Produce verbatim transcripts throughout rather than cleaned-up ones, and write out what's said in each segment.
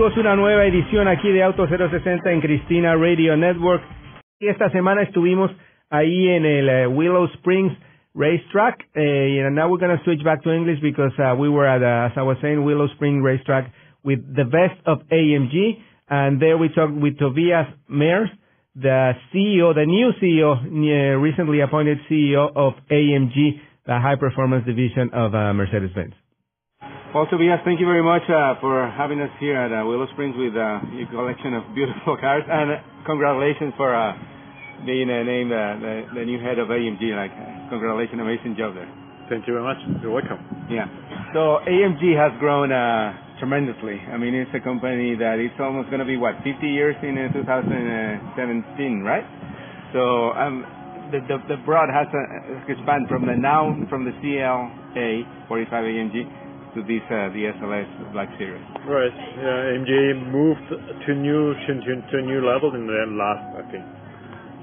amigos, una nueva edición aquí de Auto cero sesenta en Cristina Radio Network. Y esta semana estuvimos ahí en el uh, Willow Springs Race Track. Uh, and now we're going to switch back to English because uh, we were at, uh, as I was saying, Willow Springs Race Track with the best of A M G. And there we talked with Tobias Moers, the C E O, the new C E O, uh, recently appointed C E O of A M G, the high performance division of uh, Mercedes-Benz. Well, Tobias, thank you very much uh, for having us here at uh, Willow Springs with uh, your collection of beautiful cars, and uh, congratulations for uh, being uh, named uh, the, the new head of A M G. Like, uh, congratulations, amazing job there. Thank you very much. You're welcome. Yeah. So A M G has grown uh, tremendously. I mean, it's a company that it's almost going to be what fifty years in uh, two thousand seventeen, right? So um, the, the the broad has uh, expanded from the now from the C L A forty-five A M G to this, uh, the S L S Black Series. Right. Yeah, A M G moved to new to, to new levels in the last, I think,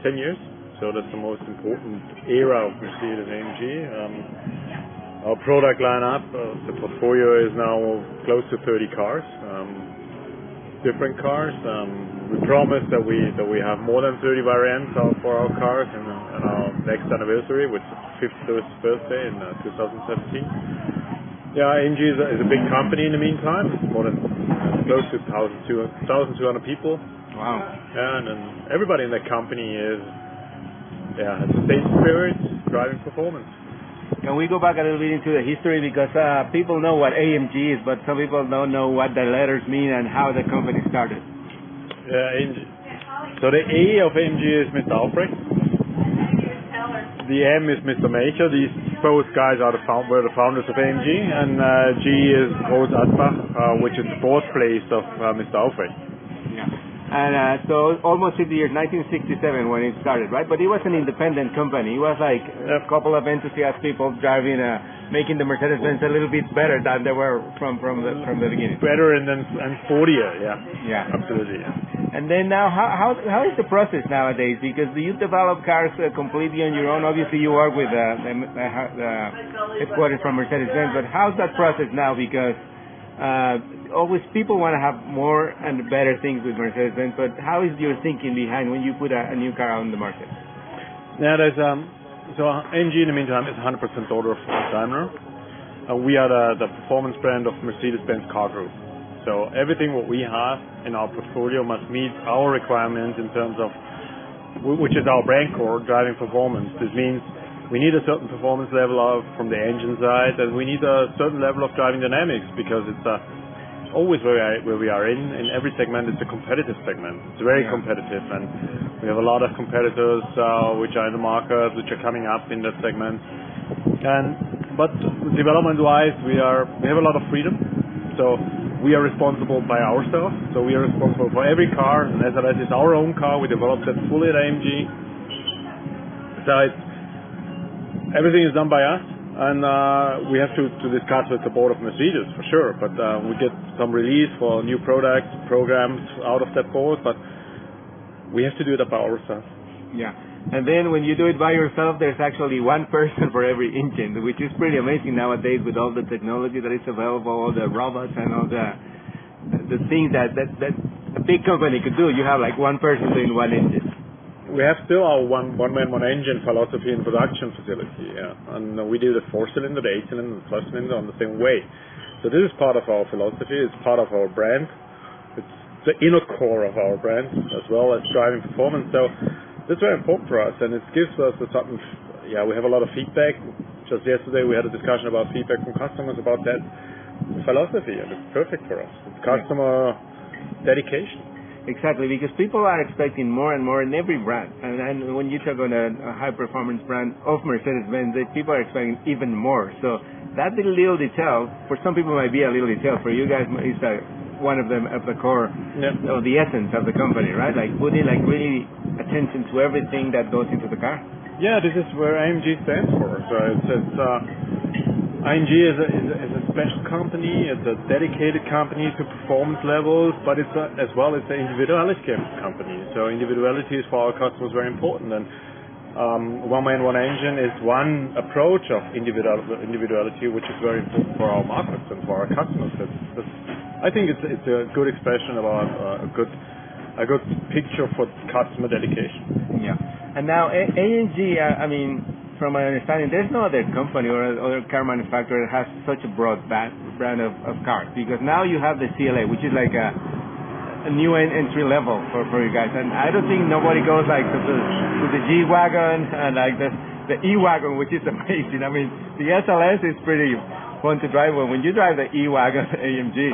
ten years. So that's the most important era of Mercedes A M G. Um, our product lineup, uh, the portfolio is now close to thirty cars, um, different cars. Um, we promised that we that we have more than thirty variants for our cars and, and our next anniversary, which is fiftieth birthday in uh, two thousand seventeen. Yeah, A M G is a, is a big company in the meantime. It's more than close to one thousand two hundred people. Wow. And, and everybody in the company is, yeah, has a state spirit, driving performance. Can we go back a little bit into the history? Because uh, people know what A M G is, but some people don't know what the letters mean and how the company started. Yeah, A M G. So the A of A M G is Mister Albrecht. The M is Mister Major. These both guys are the found, were the founders of A M G, and uh, G is Groß Asbach, uh, which is the fourth place of uh, Mister Aufrecht. Yeah. And uh, so almost fifty years, nineteen sixty-seven when it started, right? But it was an independent company. It was like a couple of enthusiast people driving, uh, making the Mercedes-Benz a little bit better than they were from, from, the, from the beginning. Better and then and sportier, yeah. Yeah. Absolutely, yeah. And then now, how, how how is the process nowadays? Because you develop cars uh, completely on your own. Obviously, you work with uh, the, the headquarters from Mercedes-Benz, but how's that process now? Because uh, always people want to have more and better things with Mercedes-Benz, but how is your thinking behind when you put a, a new car on the market? Now, there's um, so A M G in the meantime is one hundred percent order of Daimler. Uh, we are the, the performance brand of Mercedes-Benz Car Group. So everything what we have in our portfolio must meet our requirements in terms of, which is our brand core, driving performance. This means we need a certain performance level of, from the engine side, and we need a certain level of driving dynamics because it's uh, always where we, are, where we are in. In every segment, it's a competitive segment. It's very yeah. competitive, and we have a lot of competitors uh, which are in the market, which are coming up in that segment. And but development-wise, we are we have a lot of freedom. So we are responsible by ourselves, so we are responsible for every car, and S L S is our own car. We developed that fully at A M G. Besides, everything is done by us, and uh, we have to, to discuss with the board of Mercedes, for sure, but uh, we get some release for new products, programs out of that board, but we have to do that by ourselves. Yeah. And then when you do it by yourself, there's actually one person for every engine, which is pretty amazing nowadays with all the technology that is available, all the robots and all the the things that, that, that a big company could do. You have like one person doing one engine. We have still our one, one man, one engine philosophy in production facility, yeah. And we do the four-cylinder, the eight-cylinder, the twelve-cylinder on the same way. So this is part of our philosophy. It's part of our brand. It's the inner core of our brand as well as driving performance. So that's very important for us, and it gives us a certain, yeah, we have a lot of feedback. Just yesterday we had a discussion about feedback from customers about that philosophy, and it's perfect for us. It's customer dedication. Exactly, because people are expecting more and more in every brand, and, and when you talk on a, a high-performance brand of Mercedes-Benz, people are expecting even more. So that little detail, for some people might be a little detail, for you guys it's a one of them at the core, yeah. or the essence of the company, right? Like putting like really attention to everything that goes into the car. Yeah, this is where A M G stands for. So it's, it's uh, A M G is a, is, a, is a special company. It's a dedicated company to performance levels, but it's a, as well as an individuality company. So individuality is for our customers very important. And um, one man, one engine is one approach of individual individuality, which is very important for our markets and for our customers. That's, that's I think it's it's a good expression about uh, a good a good picture for customer dedication. Yeah. And now A M G, uh, I mean, from my understanding, there's no other company or other car manufacturer that has such a broad brand of, of cars, because now you have the C L A, which is like a, a new entry level for, for you guys. And I don't think nobody goes like to the, to the G-Wagon and like the, the E-Wagon, which is amazing. I mean, the S L S is pretty fun to drive. When you drive the E-Wagon A M G,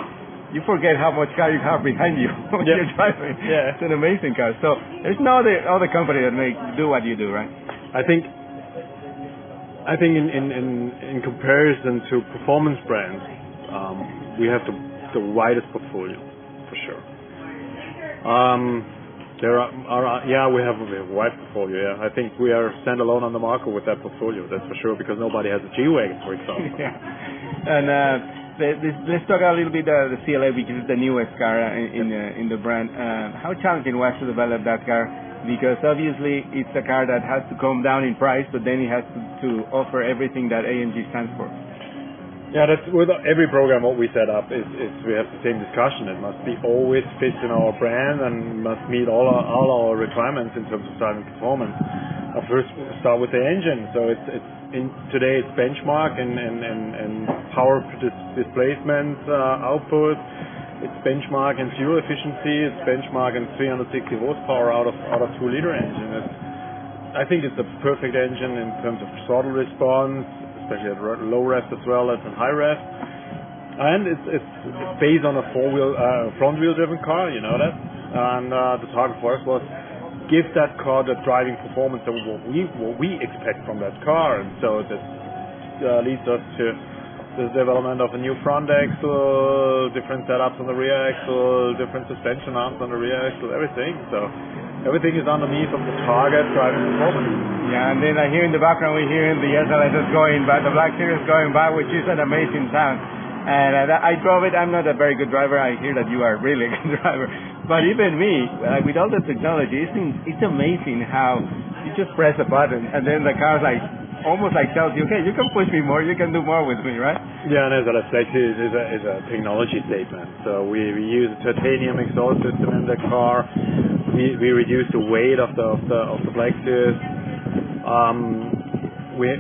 you forget how much car you have behind you when yep. you're driving. Yeah. It's an amazing car. So there's no other, other company that may do what you do, right? I think I think in, in, in, in comparison to performance brands, um, we have the, the widest portfolio, for sure. Um, there are, are yeah, we have, we have a wide portfolio. Yeah, I think we are standalone on the market with that portfolio. That's for sure, because nobody has a G-Wagon, for example. Yeah. And. Uh, Let's talk a little bit about the C L A, because it's the newest car in in, uh, in the brand. Uh, how challenging was to develop that car? Because obviously it's a car that has to come down in price, but then it has to, to offer everything that A M G stands for. Yeah, that's with every program. What we set up is, is we have the same discussion. It must be always fit in our brand and must meet all our, all our requirements in terms of driving performance. I'll first start with the engine. So it's it's. In today it's benchmark and, and, and, and power dis- displacement uh, output, it's benchmark and fuel efficiency, it's benchmark and three hundred sixty horsepower out of out of two liter engine. It's, I think it's the perfect engine in terms of throttle response, especially at low revs as well as in high revs. And it's, it's based on a four-wheel, uh, front-wheel driven car, you know that. And uh, the target for us was give that car the driving performance of what we what we expect from that car, and so that uh, leads us to the development of a new front axle, different setups on the rear axle, different suspension arms on the rear axle, everything. So everything is underneath of the target driving performance. Yeah, and then I hear in the background we're hearing the S L S is going by, the Black Series going by, which is an amazing sound. And I, I drove it. I'm not a very good driver. I hear that you are really a good driver. But even me, like, with all the technology, it's, it's amazing how you just press a button and then the car like almost like tells you, okay, you can push me more, you can do more with me, right? Yeah, and as I said, it is a, is a technology statement. So we, we use a titanium exhaust system in the car. We, we reduce the weight of the of the, of the Black Series. Um, we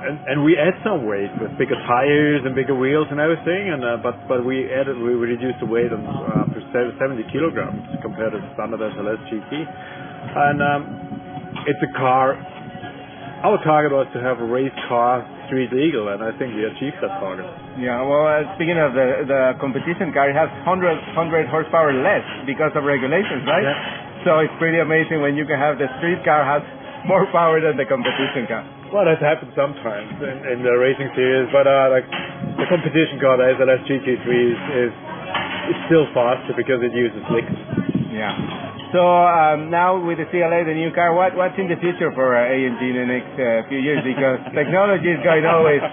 and, and we add some weight with bigger tires and bigger wheels and everything. And uh, but but we added we reduced the weight of uh, seventy kilograms compared to the standard S L S G T, and um, it's a car. Our target was to have a race car street legal, and I think we achieved that target. Yeah, well, uh, speaking of the the competition car, it has one hundred horsepower less because of regulations, right? Yeah. So it's pretty amazing when you can have the street car has more power than the competition car. Well, that happens sometimes in, in the racing series, but uh, like the competition car, the S L S G T three is, is it's still faster because it uses liquids. Yeah. So um, now with the C L A, the new car, what what's in the future for uh, A M G in the next uh, few years? Because technology is going always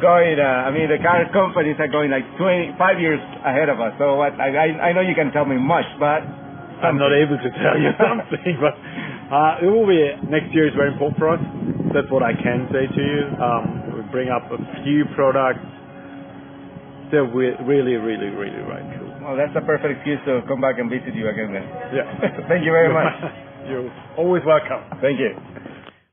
going. Uh, I mean, the car companies are going like twenty-five years ahead of us. So what? I I know you can tell me much, but something. I'm not able to tell you something. But uh, it will be next year is very important for us. That's what I can say to you. Um, we bring up a few products. They're really, really, really right. Cool. Well, that's a perfect excuse to come back and visit you again then. Yeah. Thank you very much. You're always welcome. Thank you.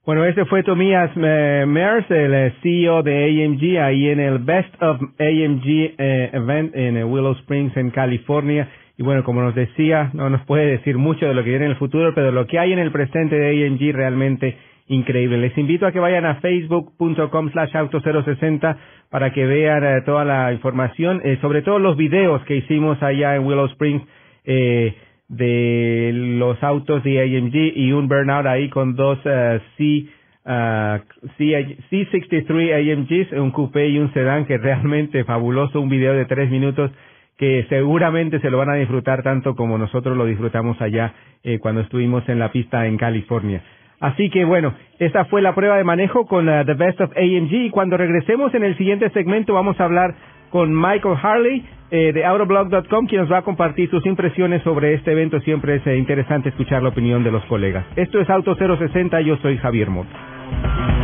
Bueno, ese fue Tobias Moers, el C E O de A M G, ahí en el Best of A M G eh, event en Willow Springs, en California. Y bueno, como nos decía, no nos puede decir mucho de lo que viene en el futuro, pero lo que hay en el presente de A M G realmente increíble. Les invito a que vayan a facebook punto com slash auto cero sesenta para que vean eh, toda la información, eh, sobre todo los videos que hicimos allá en Willow Springs eh, de los autos de A M G y un burnout ahí con dos uh, C, uh, C, C sesenta y tres A M Gs, un coupé y un sedán, que realmente fabuloso, un video de tres minutos que seguramente se lo van a disfrutar tanto como nosotros lo disfrutamos allá eh, cuando estuvimos en la pista en California. Así que bueno, esta fue la prueba de manejo con uh, The Best of A M G, y cuando regresemos en el siguiente segmento vamos a hablar con Michael Harley eh, de autoblog punto com, quien nos va a compartir sus impresiones sobre este evento. Siempre es eh, interesante escuchar la opinión de los colegas. Esto es Auto cero sesenta, yo soy Javier Mota.